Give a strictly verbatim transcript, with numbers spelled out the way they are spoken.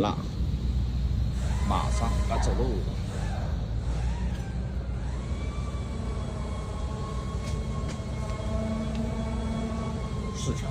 了，马上该走喽。四条。